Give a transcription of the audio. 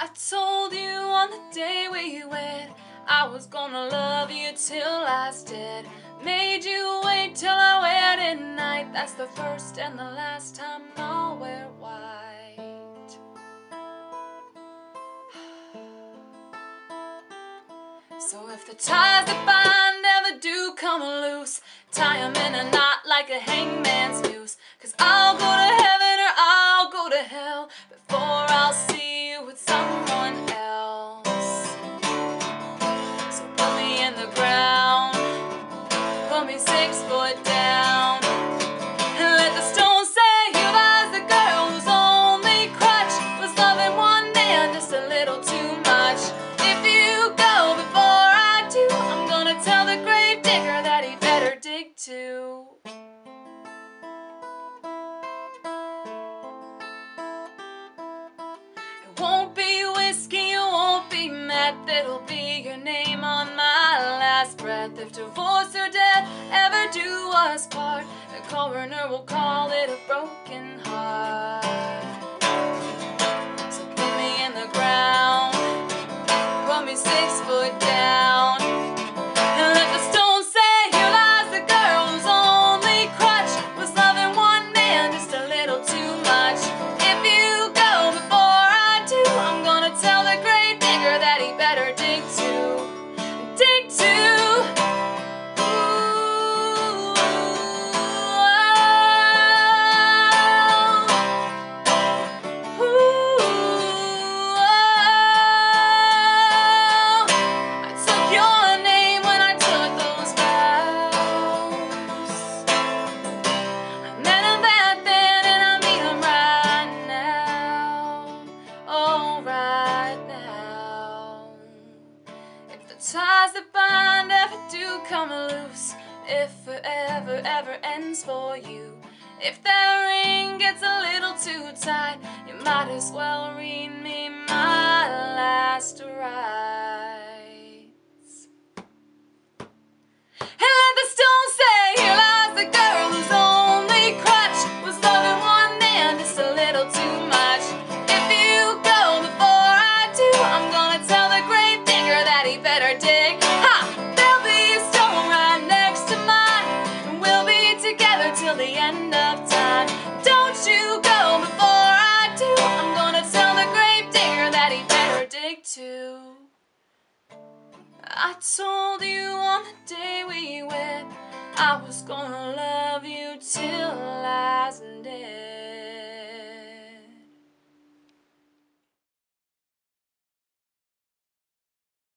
I told you on the day we wed I was gonna love you till I was dead. Made you wait till our wedding night. That's the first and the last time I'll wear white. So if the ties that bind ever do come loose, tie 'em in a knot like a hangman's noose. 'Cause I'll go to heaven or I'll go to hell before I'll see you with someone else. Two. It won't be whiskey, it won't be meth, that'll be your name on my last breath. If divorce or death ever do us part, the coroner will call it a broken heart. So put me in the ground, put me 6 foot down, and let the stone that he better dig two, dig two. Ooh, oh, ooh, oh. I took your name when I took those vows. I met him back then and I meet him right now. Oh, right now. The ties that bind ever do come loose, if forever ever ends for you, if that ring gets a little too tight, you might as well read me my last rites. And let the stone say, here lies the girl whose only crutch was loving one man just a little too much. If you go before I do, I'm gonna tell the grave digger that he better dig. Ha! There'll be a stone right next to mine, and we'll be together till the end of time. Don't you go before I do, I'm gonna tell the grave digger that he better dig too. I told you on the day we wed I was gonna love you till